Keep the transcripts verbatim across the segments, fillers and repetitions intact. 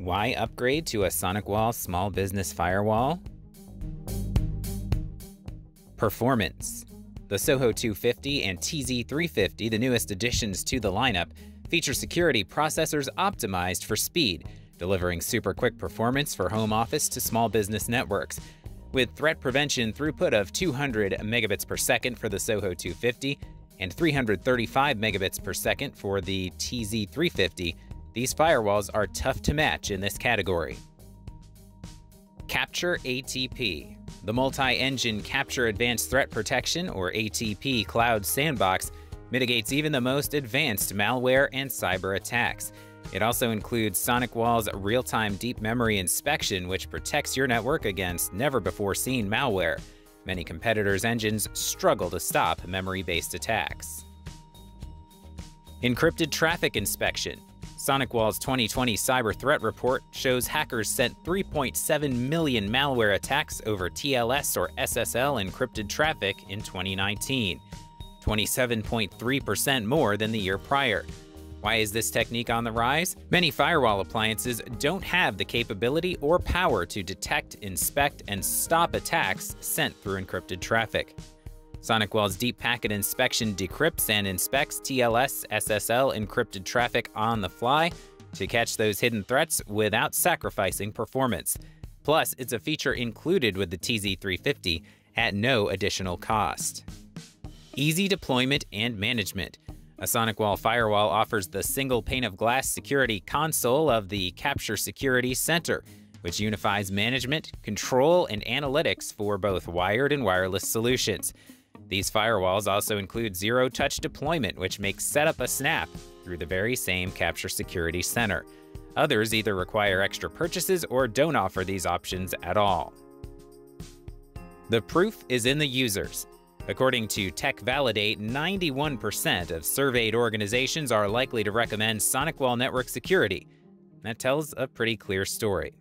Why upgrade to a SonicWall small business firewall? Performance. The SOHO two fifty and T Z three fifty, the newest additions to the lineup, feature security processors optimized for speed, delivering super quick performance for home office to small business networks. With threat prevention throughput of two hundred megabits per second for the SOHO two fifty and three hundred thirty-five megabits per second for the T Z three fifty, these firewalls are tough to match in this category. Capture A T P. The multi-engine Capture Advanced Threat Protection, or A T P Cloud Sandbox, mitigates even the most advanced malware and cyber attacks. It also includes SonicWall's real-time deep memory inspection, which protects your network against never-before-seen malware. Many competitors' engines struggle to stop memory-based attacks. Encrypted traffic inspection. SonicWall's twenty twenty Cyber Threat Report shows hackers sent three point seven million malware attacks over T L S or S S L encrypted traffic in twenty nineteen, twenty-seven point three percent more than the year prior. Why is this technique on the rise? Many firewall appliances don't have the capability or power to detect, inspect, and stop attacks sent through encrypted traffic. SonicWall's Deep Packet Inspection decrypts and inspects T L S, S S L encrypted traffic on the fly to catch those hidden threats without sacrificing performance. Plus, it's a feature included with the T Z three fifty at no additional cost. Easy deployment and management. A SonicWall firewall offers the single pane of glass security console of the Capture Security Center, which unifies management, control, and analytics for both wired and wireless solutions. These firewalls also include zero-touch deployment, which makes setup a snap through the very same Capture Security Center. Others either require extra purchases or don't offer these options at all. The proof is in the users. According to TechValidate, ninety-one percent of surveyed organizations are likely to recommend SonicWall Network Security. That tells a pretty clear story.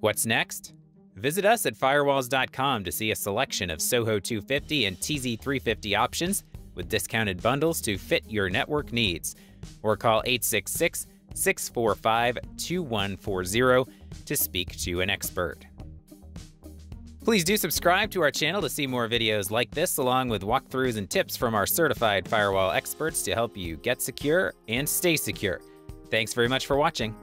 What's next? Visit us at firewalls dot com to see a selection of SOHO two fifty and T Z three fifty options with discounted bundles to fit your network needs. Or call eight six six, six four five, two one four zero to speak to an expert. Please do subscribe to our channel to see more videos like this, along with walkthroughs and tips from our certified firewall experts to help you get secure and stay secure. Thanks very much for watching.